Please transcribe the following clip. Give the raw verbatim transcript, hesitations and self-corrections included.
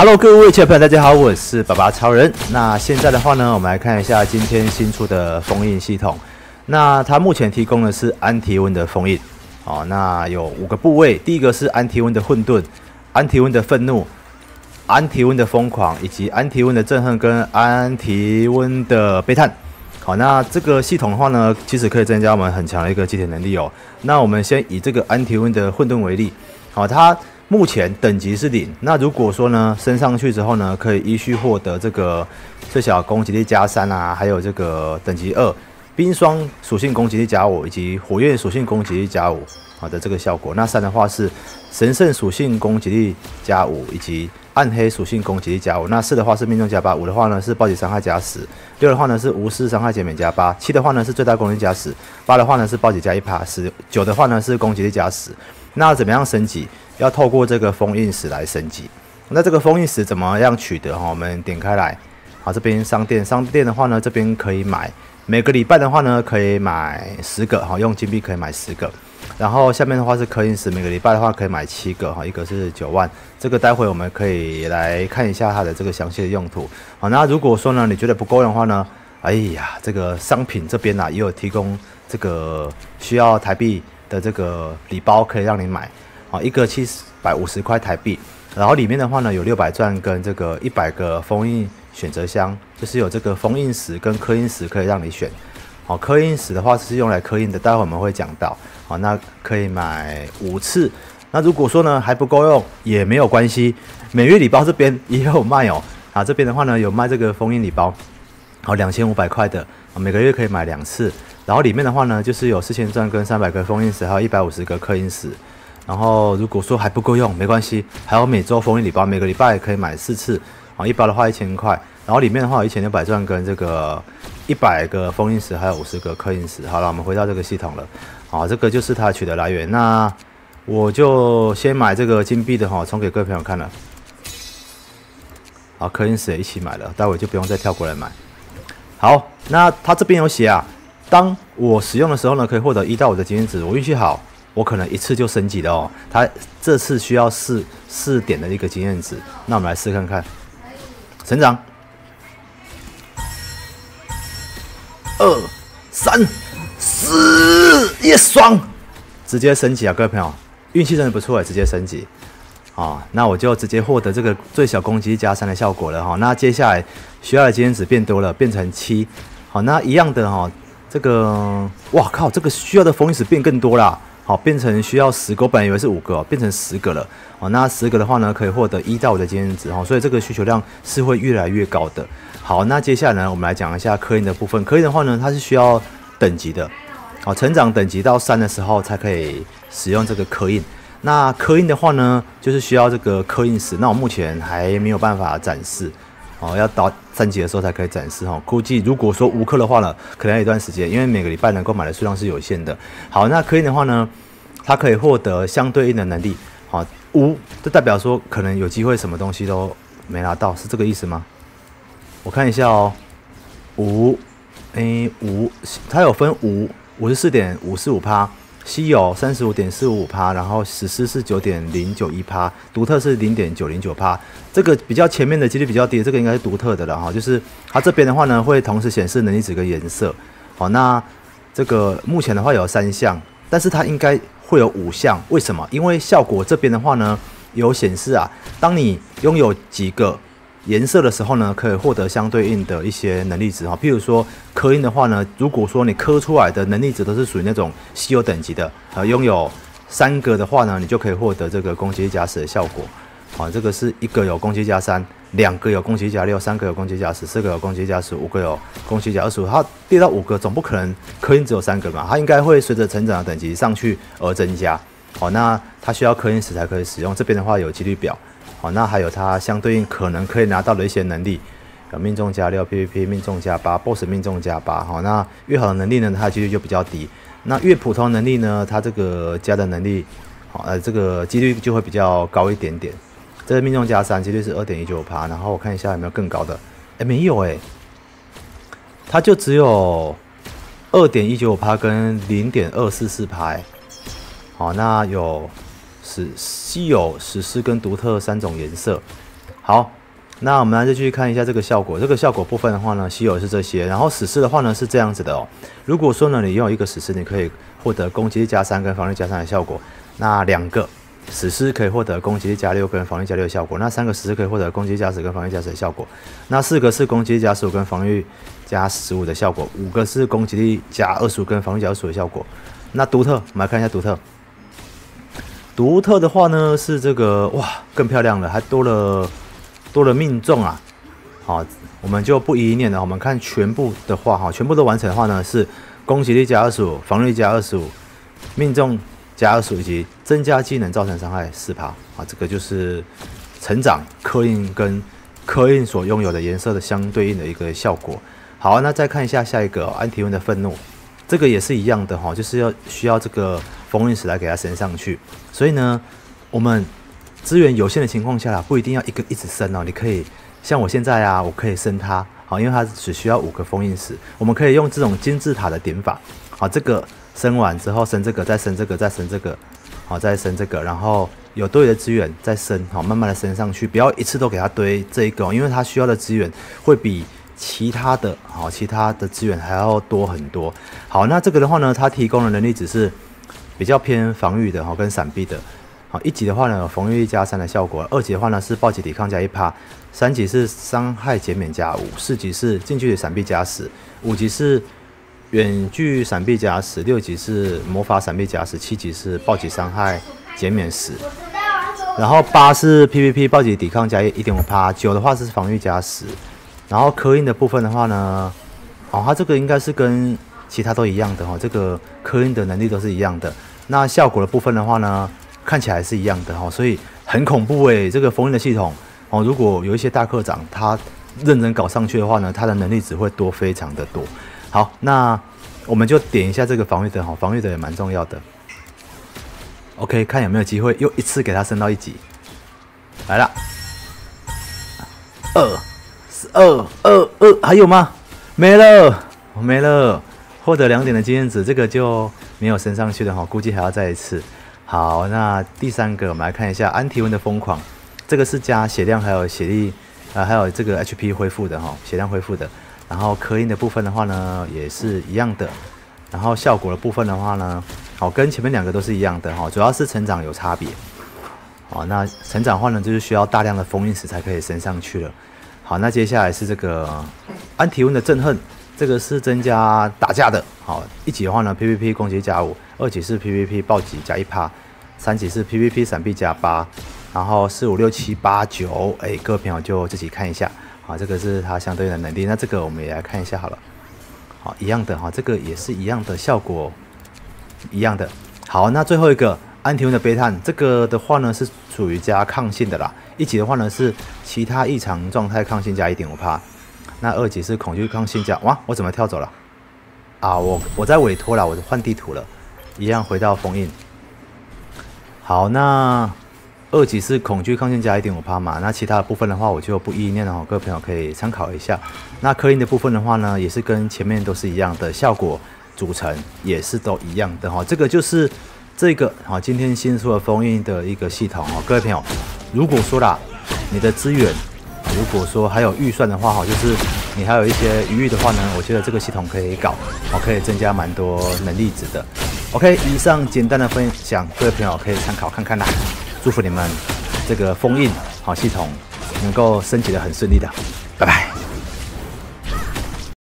Hello， 各位亲爱的朋友，大家好，我是爸爸超人。那现在的话呢，我们来看一下今天新出的封印系统。那它目前提供的是安提温的封印，哦，那有五个部位，第一个是安提温的混沌、安提温的愤怒、安提温的疯狂，以及安提温的憎恨跟安提温的悲叹。好，那这个系统的话呢，其实可以增加我们很强的一个祭典能力哦。那我们先以这个安提温的混沌为例，好，它。 目前等级是零，那如果说呢升上去之后呢，可以依序获得这个最小攻击力加三啊，还有这个等级二冰霜属性攻击力加五以及火焰属性攻击力加五好的这个效果。那三的话是神圣属性攻击力加五以及暗黑属性攻击力加五。那四的话是命中加八，五的话呢是暴击伤害加十，六的话呢是无视伤害减免加八，七的话呢是最大攻击加十，八的话呢是暴击加一趴，十九的话呢是攻击力加十。那怎么样升级？ 要透过这个封印石来升级，那这个封印石怎么样取得哈？我们点开来，好，这边商店，商店的话呢，这边可以买，每个礼拜的话呢，可以买十个哈，用金币可以买十个，然后下面的话是刻印石，每个礼拜的话可以买七个哈，一个是九万，这个待会我们可以来看一下它的这个详细的用途。好，那如果说呢你觉得不够用的话呢，哎呀，这个商品这边啊也有提供这个需要台币的这个礼包可以让你买。 啊，一个七百五十块台币，然后里面的话呢有六百钻跟这个一百个封印选择箱，就是有这个封印石跟刻印石可以让你选。好，刻印石的话是用来刻印的，待会我们会讲到。好，那可以买五次。那如果说呢还不够用也没有关系，每月礼包这边也有卖哦。啊，这边的话呢有卖这个封印礼包，好，两千五百块的，每个月可以买两次。然后里面的话呢就是有四千钻跟三百个封印石，还有一百五十个刻印石。 然后如果说还不够用，没关系，还有每周封印礼包，每个礼拜可以买四次啊，一包的话一千块，然后里面的话有一千六百钻跟这个一百个封印石，还有五十个刻印石。好了，我们回到这个系统了，啊，这个就是它取得来源。那我就先买这个金币的哈，充给各位朋友看了。好，刻印石也一起买了，待会就不用再跳过来买。好，那它这边有写啊，当我使用的时候呢，可以获得一到五的经验值，我运气好。 我可能一次就升级了哦，它这次需要四四点的一个经验值，那我们来试看看。成长，二三四，一双，直接升级啊，各位朋友，运气真的不错哎，直接升级啊，那我就直接获得这个最小攻击加三的效果了哈、哦。那接下来需要的经验值变多了，变成七，好，那一样的哈、哦，这个哇靠，这个需要的封印石变更多啦。 好，变成需要十个，我本来以为是五个、哦，变成十个了。哦，那十个的话呢，可以获得一到五的经验值哦，所以这个需求量是会越来越高的。好，那接下来呢，我们来讲一下刻印的部分。刻印的话呢，它是需要等级的，哦，成长等级到三的时候才可以使用这个刻印。那刻印的话呢，就是需要这个刻印石。那我目前还没有办法展示，哦，要到三级的时候才可以展示哦。估计如果说无刻的话呢，可能要一段时间，因为每个礼拜能够买的数量是有限的。好，那刻印的话呢？ 它可以获得相对应的能力，好，五就代表说可能有机会什么东西都没拿到，是这个意思吗？我看一下哦，五，诶，五，它有分五，五十四点五四五趴，稀有三十五点四五五趴，然后史诗是九点零九一趴，独特是零点九零九趴，这个比较前面的几率比较低，这个应该是独特的了哈，就是它这边的话呢会同时显示能力值跟颜色，好，那这个目前的话有三项，但是它应该。 会有五项，为什么？因为效果这边的话呢，有显示啊，当你拥有几个颜色的时候呢，可以获得相对应的一些能力值哈。譬如说刻印的话呢，如果说你刻出来的能力值都是属于那种稀有等级的，呃，拥有三个的话呢，你就可以获得这个攻击力加十的效果。好，这个是一个有攻击力加三，两个有攻击力加六，三个有攻击力加十，四个有攻击力加十，五个有攻击力加二十五。它列到五个，总不可能刻印只有三个嘛？它应该会随着成长的等级上去而增加。好，那它需要刻印石才可以使用。这边的话有几率表。好，那还有它相对应可能可以拿到的一些能力，有命中加六 ，P V P 命中加八 ，B O S S 命中加八。好，那越好的能力呢，它的几率就比较低。那越普通能力呢，它这个加的能力，好，呃，这个几率就会比较高一点点。 这个命中加三，几率是 二点一九 趴，然后我看一下有没有更高的，哎，没有哎，它就只有 二点一九 趴跟 零点二四四 趴。好，那有史稀有、史诗跟独特三种颜色。好，那我们就继续看一下这个效果。这个效果部分的话呢，稀有是这些，然后史诗的话呢是这样子的哦。如果说呢你拥有一个史诗，你可以获得攻击力加三跟防御加三的效果。那两个史诗可以获得攻击力加六跟防御加六的效果。那三个史诗可以获得攻击力加十跟防御加十的效果。那四个是攻击力加十五跟防御加十五的效果。五个是攻击力加二十五跟防御加二十五的效果。那独特，我们来看一下独特。独特的话呢是这个哇，更漂亮了，还多了多了命中啊！好，我们就不一一念了。我们看全部的话，哈，全部都完成的话呢是攻击力加二十五，防御加二十五，命中加二十五以及增加技能造成伤害四趴啊！这个就是成长刻印跟刻印所拥有的颜色的相对应的一个效果。好，那再看一下下一个、哦、安提温的愤怒。这个也是一样的哈，就是要需要这个封印石来给它升上去。所以呢，我们资源有限的情况下啦，不一定要一个一直升哦。你可以像我现在啊，我可以升它，好，因为它只需要五个封印石。我们可以用这种金字塔的点法，好，这个升完之后升这个，再升这个，再升这个，好，再升这个，然后有多余的资源再升，好，慢慢的升上去，不要一次都给它堆这一个哦，因为它需要的资源会比其他的好，其他的资源还要多很多。好，那这个的话呢，它提供的能力只是比较偏防御的哈，跟闪避的。好，一级的话呢，有防御力加三的效果；二级的话呢是暴击抵抗加一趴；三级是伤害减免加五；四级是近距离闪避加十；五级是远距闪避加十；六级是魔法闪避加十；七级是暴击伤害减免十。然后八是 P V P 暴击抵抗加一点五趴；九的话是防御加十。然后刻印的部分的话呢，哦，它这个应该是跟其他都一样的哈、哦，这个刻印的能力都是一样的。那效果的部分的话呢，看起来是一样的哈、哦，所以很恐怖诶，这个封印的系统哦，如果有一些大课长他认真搞上去的话呢，他的能力只会多非常的多。好，那我们就点一下这个防御的哈、哦，防御的也蛮重要的。OK， 看有没有机会又一次给他升到一级。来了，二。二二二，还有吗？没了，没了，获得两点的经验值，这个就没有升上去的哈，估计还要再一次。好，那第三个，我们来看一下安提温的疯狂，这个是加血量还有血力，呃，还有这个 H P 恢复的哈，血量恢复的。然后刻印的部分的话呢，也是一样的。然后效果的部分的话呢，好，跟前面两个都是一样的哈，主要是成长有差别。好，那成长的话呢，就是需要大量的封印石才可以升上去了。好，那接下来是这个安提温的憎恨，这个是增加打架的。好，一级的话呢 ，P V P 攻击加五；二级是 P V P 暴击加一趴；三级是 P V P 闪避加八。然后四五六七八九，哎，各位朋友就自己看一下。好，这个是它相对应的能力。那这个我们也来看一下好了。好，一样的哈，这个也是一样的效果，一样的。好，那最后一个安提温的悲叹，这个的话呢是属于加抗性的啦。一级的话呢是其他异常状态抗性加 一点五趴， 那二级是恐惧抗性加，哇，我怎么跳走了？啊，我我在委托了，我换地图了，一样回到封印。好，那二级是恐惧抗性加 一点五趴 嘛，那其他的部分的话我就不一一念了，各位朋友可以参考一下。那刻印的部分的话呢，也是跟前面都是一样的，效果组成也是都一样的哈，这个就是这个好，今天新出的封印的一个系统哦，各位朋友。如果说啦，你的资源，如果说还有预算的话，哈，就是你还有一些余裕的话呢，我觉得这个系统可以搞，哦，可以增加蛮多能力值的。OK， 以上简单的分享，各位朋友可以参考看看啦。祝福你们这个封印好系统能够升级的很顺利的，拜拜。